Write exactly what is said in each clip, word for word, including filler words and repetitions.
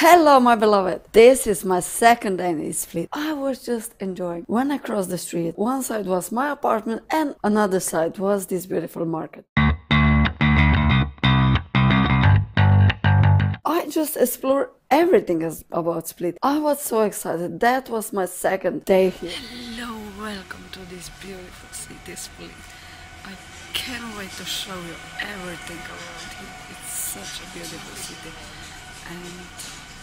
Hello, my beloved. This is my second day in Split. I was just enjoying. When I crossed the street, one side was my apartment and another side was this beautiful market. I just explored everything about Split. I was so excited. That was my second day here. Hello, welcome to this beautiful city, Split. I can't wait to show you everything around here. It's such a beautiful city and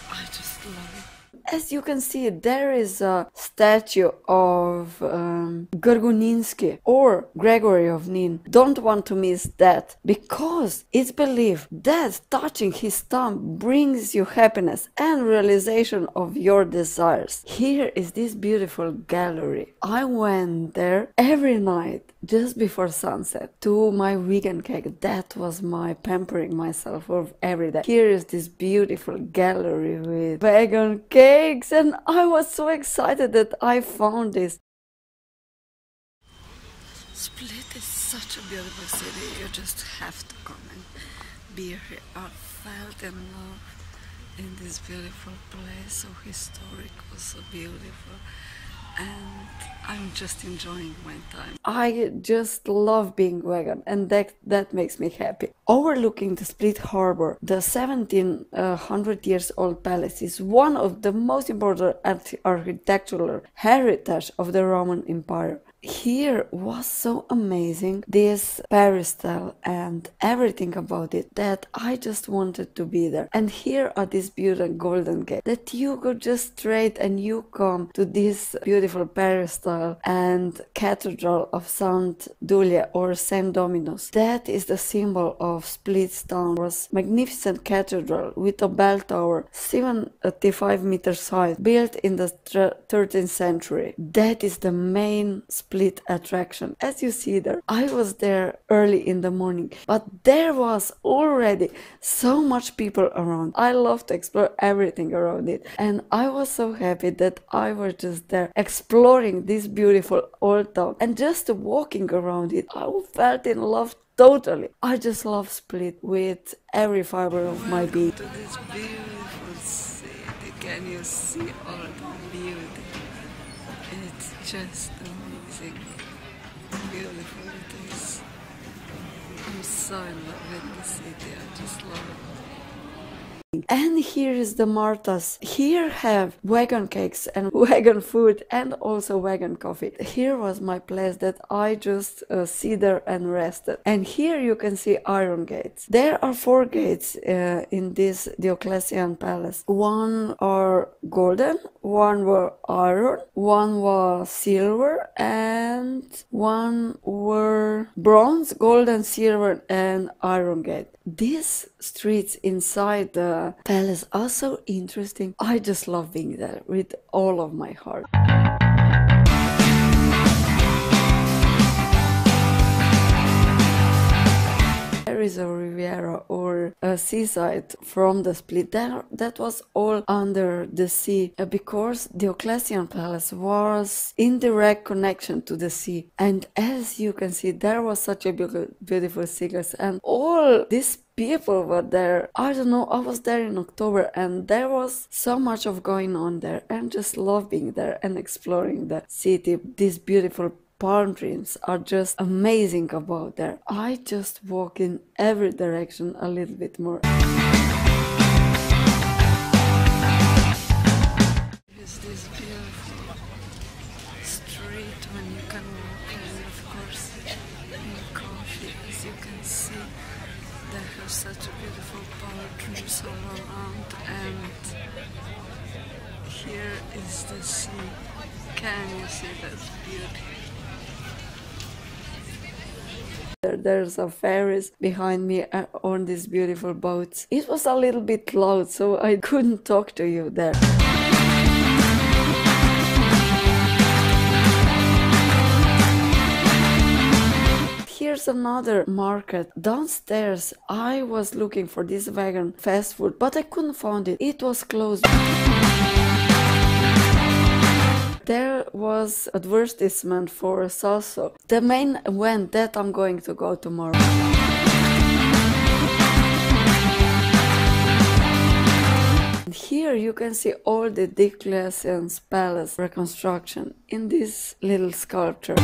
I just love it. As you can see, there is a statue of um, Grguninski or Gregory of Nin. Don't want to miss that, because it's believed that touching his thumb brings you happiness and realization of your desires. Here is this beautiful gallery. I went there every night just before sunset to my weekend cake. That was my pampering myself of every day. Here is this beautiful gallery with vegan cakes, and I was so excited that I found this. Split is such a beautiful city. You just have to come and be here. I felt in love in this beautiful place, so historic, so beautiful. And I'm just enjoying my time. I just love being vegan, and that, that makes me happy. Overlooking the Split harbor, the seventeen hundred years old palace is one of the most important architectural heritage of the Roman Empire. Here was so amazing, this peristyle and everything about it, that I just wanted to be there. And here are this beautiful Golden Gate, that you go just straight and you come to this beautiful peristyle and cathedral of Saint Dominus or Saint Dominus. That is the symbol of Split's town. It was a magnificent cathedral with a bell tower seventy-five meters high, built in the thirteenth century. That is the main Split Split attraction. As you see there, I was there early in the morning, but there was already so much people around. I love to explore everything around it, and I was so happy that I was just there exploring this beautiful old town and just walking around it. I felt in love totally. I just love Split with every fiber of Welcome my being. To this beautiful city. Can you see all the beauty? It's just amazing, beautiful it is. I'm so in love with the city, I just love it. And here is the Martas. Here have vegan cakes and vegan food and also vegan coffee. Here was my place that I just uh, sit there and rested. And here you can see iron gates. There are four gates uh, in this Diocletian Palace. One are golden, one were iron, one was silver, and one were bronze, golden, silver, and iron gate. These streets inside the palace are so interesting. I just love being there with all of my heart. Is a Riviera or a seaside from the Split there, that was all under the sea, because Diocletian Palace was in direct connection to the sea. And as you can see, there was such a beautiful seagulls, and all this people were there. I don't know, I was there in October and there was so much of going on there, and just love being there and exploring the city. This beautiful palm trees are just amazing about there. I just walk in every direction a little bit more. It's this beautiful street when you can walk, and of course in coffee, as you can see, they have such a beautiful palm trees all around, and here is the sea. Can you see that beauty? There's a ferries behind me on these beautiful boats. It was a little bit loud, so I couldn't talk to you there. Here's another market. Downstairs I was looking for this vegan fast food, but I couldn't find it. It was closed. There was advertisement for salsa, the main event that I'm going to go tomorrow. here you can see all the Diocletian Palace reconstruction in this little sculpture.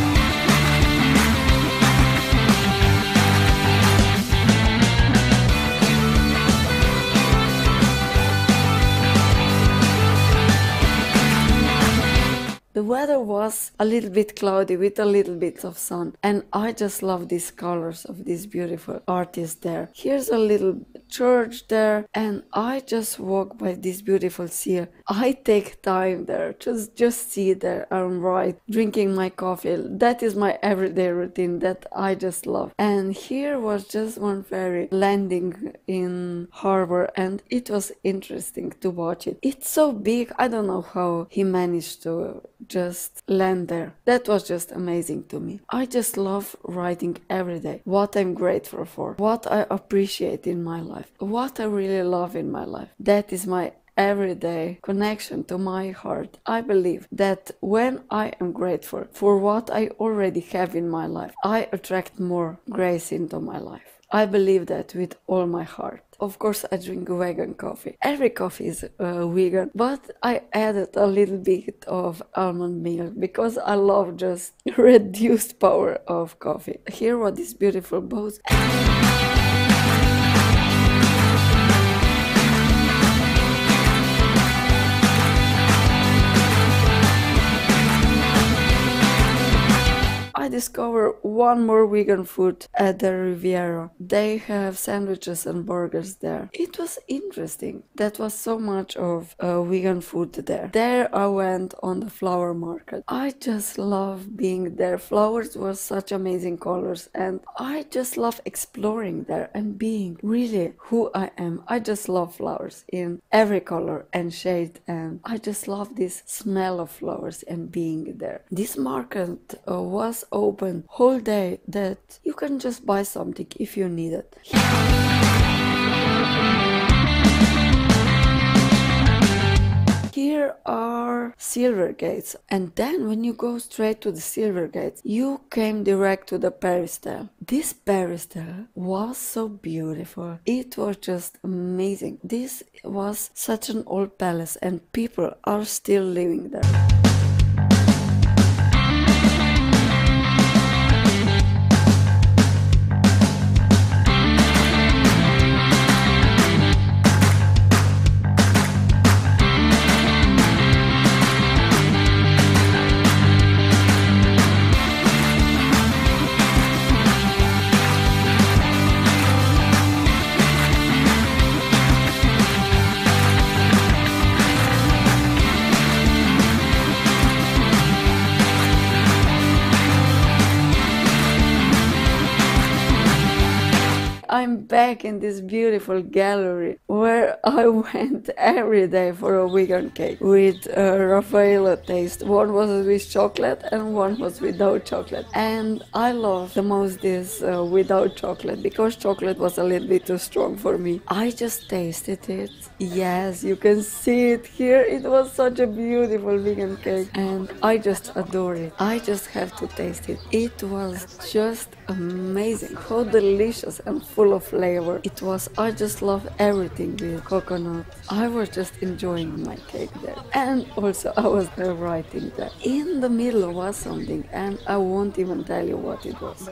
The weather was a little bit cloudy with a little bit of sun, and I just love these colors of this beautiful artist there. Here's a little church there, and I just walk by this beautiful sea. I take time there, just just sit there and write, drinking my coffee. That is my everyday routine that I just love. And here was just one ferry landing in harbor, and it was interesting to watch it. It's so big, I don't know how he managed to just land there. That was just amazing to me. I just love writing every day what I'm grateful for, what I appreciate in my life, what I really love in my life. That is my everyday connection to my heart. I believe that when I am grateful for what I already have in my life, I attract more grace into my life. I believe that with all my heart. Of course, I drink vegan coffee. Every coffee is uh, vegan, but I added a little bit of almond milk because I love just reduced power of coffee. Here what this beautiful boat. I discovered one more vegan food at the Riviera. They have sandwiches and burgers there. It was interesting. That was so much of uh, vegan food there. There I went on the flower market. I just love being there. Flowers were such amazing colors, and I just love exploring there and being really who I am. I just love flowers in every color and shade, and I just love this smell of flowers and being there. This market uh, was open whole day, that you can just buy something if you need it. Here are silver gates, and then when you go straight to the silver gates, you came direct to the peristyle. This peristyle was so beautiful. It was just amazing. This was such an old palace, and people are still living there. I'm back in this beautiful gallery where I went every day for a vegan cake with a Raffaello taste. One was with chocolate and one was without chocolate. And I love the most this uh, without chocolate, because chocolate was a little bit too strong for me. I just tasted it. Yes, you can see it here. It was such a beautiful vegan cake, and I just adore it. I just have to taste it. It was just amazing. How delicious and full of flavor it was. I just love everything with coconut. I was just enjoying my cake there, and also I was there writing there. In the middle was something, and I won't even tell you what it was.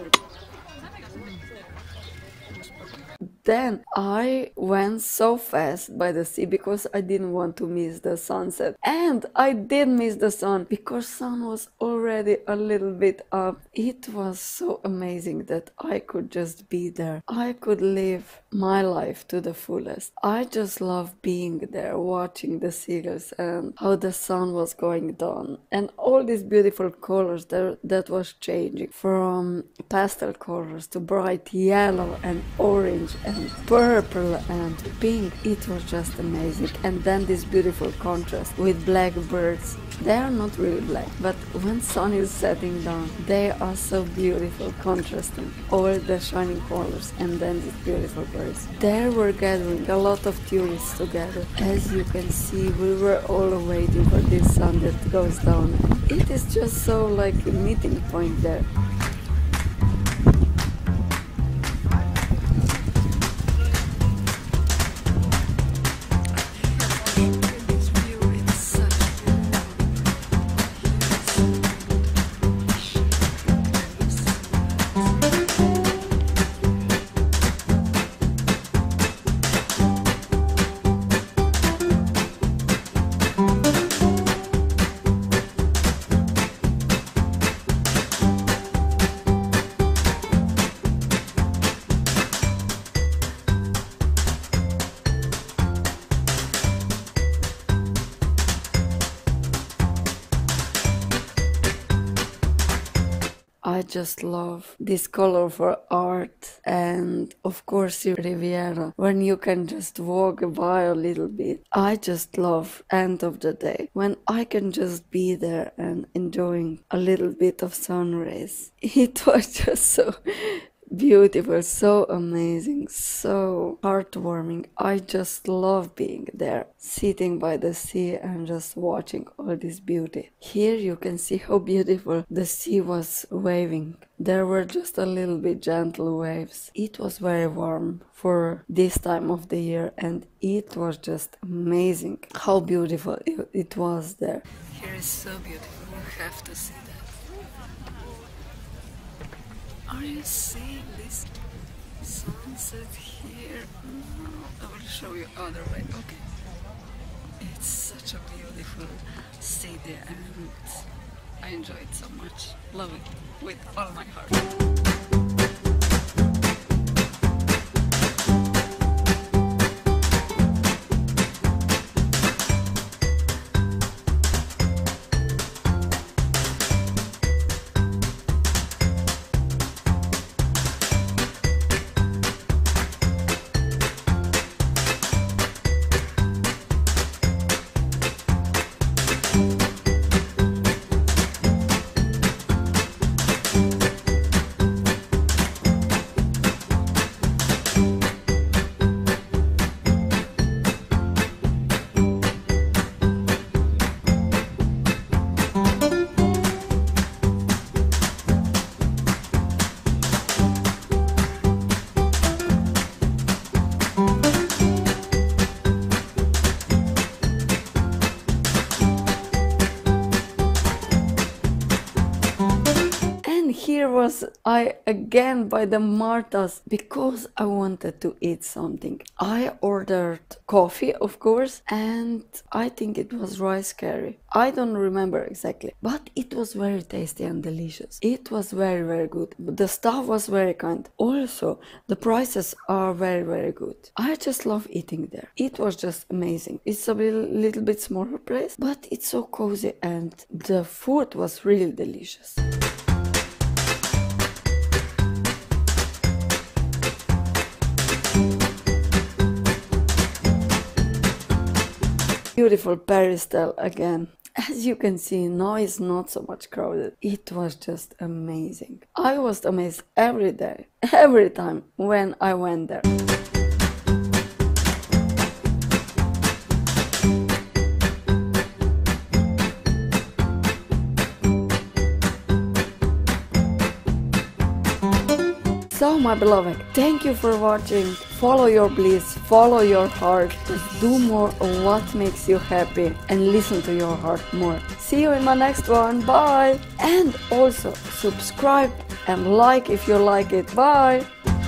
Then I went so fast by the sea because I didn't want to miss the sunset. And I did miss the sun because sun was already a little bit up. It was so amazing that I could just be there. I could live my life to the fullest. I just love being there, watching the seagulls and how the sun was going down. And all these beautiful colors there, that was changing from pastel colors to bright yellow and orange and purple and pink. It was just amazing. And then this beautiful contrast with black birds. They are not really black, but when sun is setting down, they are so beautiful, contrasting all the shining colors and then these beautiful birds. There were gathering a lot of tourists together. As you can see, we were all waiting for this sun that goes down. It is just so like a meeting point there. Thank you. I just love this colorful art, and of course the Riviera, when you can just walk by a little bit. I just love end of the day, when I can just be there and enjoying a little bit of sun rays. It was just so beautiful, so amazing, so heartwarming. I just love being there, sitting by the sea and just watching all this beauty. Here you can see how beautiful the sea was waving. There were just a little bit gentle waves. It was very warm for this time of the year, and it was just amazing how beautiful it was there. Here is so beautiful, you have to see that. Are you seeing this sunset here? I will show you other way. Okay. It's such a beautiful city and I enjoy it so much. Love it with all my heart. Here was I again by the Martas because I wanted to eat something. I ordered coffee, of course, and I think it was rice curry. I don't remember exactly, but it was very tasty and delicious. It was very, very good. The staff was very kind. Also, the prices are very, very good. I just love eating there. It was just amazing. It's a little, little bit smaller place, but it's so cozy and the food was really delicious. Beautiful Peristyle again. As you can see, now it's not so much crowded. It was just amazing. I was amazed every day, every time when I went there. So my beloved, thank you for watching. Follow your bliss, follow your heart, do more of what makes you happy and listen to your heart more. See you in my next one, bye! And also subscribe and like if you like it, bye!